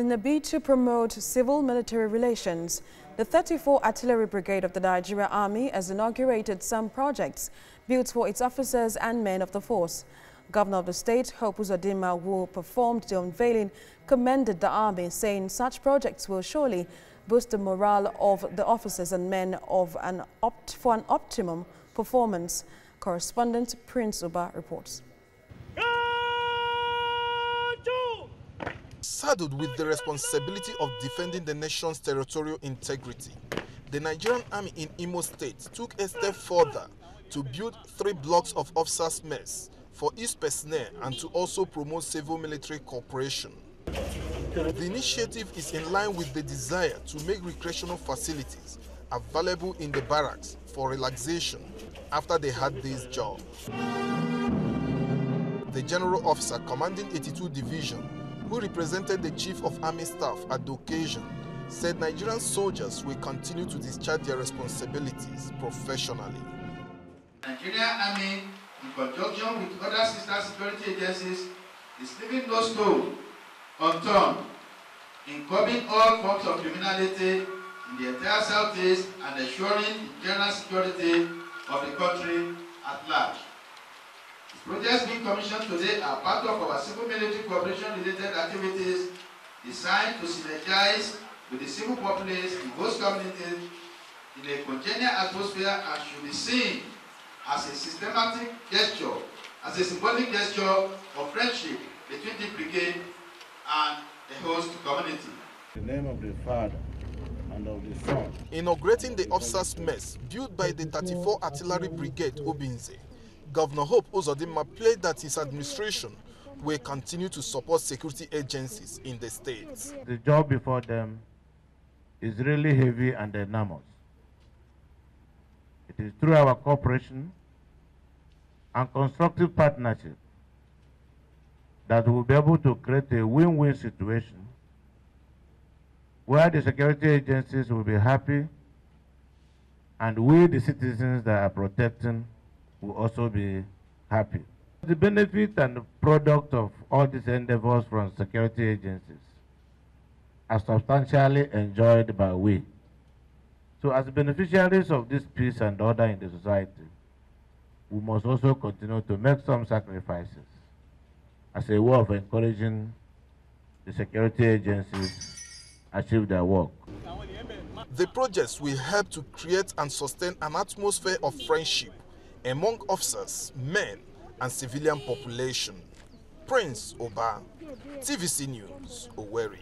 In a bid to promote civil-military relations, the 34 Artillery Brigade of the Nigerian Army has inaugurated some projects built for its officers and men of the force. Governor of the state, Hope Uzodinma, who performed the unveiling, commended the Army, saying such projects will surely boost the morale of the officers and men for an optimum performance. Correspondent Prince Uba reports. Saddled with the responsibility of defending the nation's territorial integrity, the Nigerian Army in Imo State took a step further to build 3 blocks of officers' mess for its personnel and to also promote civil-military cooperation. The initiative is in line with the desire to make recreational facilities available in the barracks for relaxation after they had this job. The general officer commanding 82 Division, who represented the Chief of Army Staff at the occasion, said Nigerian soldiers will continue to discharge their responsibilities professionally. Nigerian Army, in conjunction with other sister security agencies, is leaving no stone unturned in curbing all forms of criminality in the entire Southeast and ensuring the general security of the country at large. The projects being commissioned today are part of our civil-military cooperation-related activities designed to synergize with the civil populace in host communities in a congenial atmosphere and should be seen as a systematic gesture, as a symbolic gesture of friendship between the brigade and the host community. In the name of the Father, and of the Son. Inaugurating the officers' mess built by the 34 Artillery Brigade Obinze, Governor Hope Uzodinma pledged that his administration will continue to support security agencies in the states. The job before them is really heavy and enormous. It is through our cooperation and constructive partnership that we'll be able to create a win-win situation where the security agencies will be happy and we, the citizens that are protecting, will also be happy. The benefit and the product of all these endeavors from security agencies are substantially enjoyed by we. So as beneficiaries of this peace and order in the society, we must also continue to make some sacrifices as a way of encouraging the security agencies achieve their work. The projects will help to create and sustain an atmosphere of friendship among officers, men, and civilian population. Prince Uba, TVC News, Owerri.